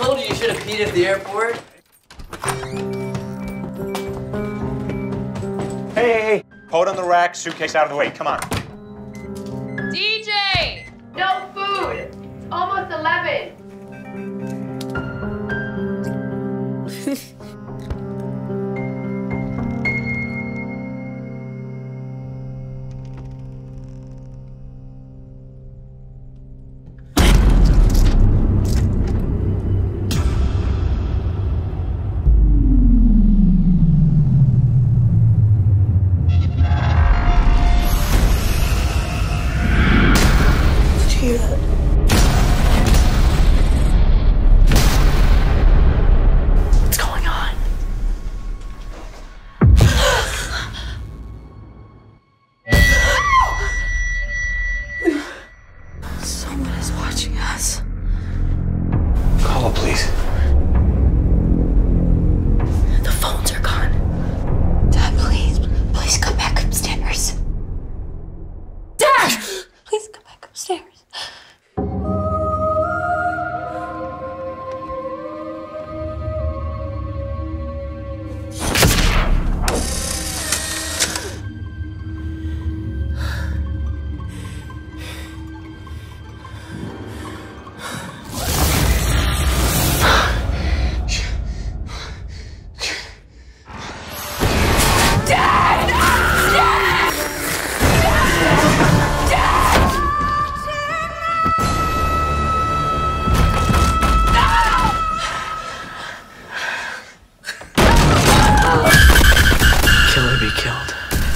Told you should have peed at the airport. Hey, coat on the rack, suitcase out of the way, come on. DJ! No food! It's almost 11.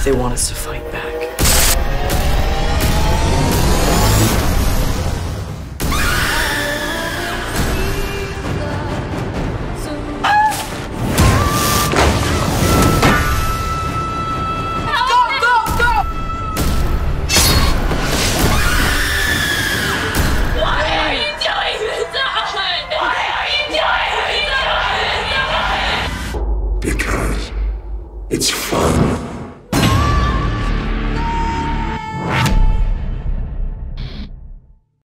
They want us to fight back. Why are you doing this? Because it's fun.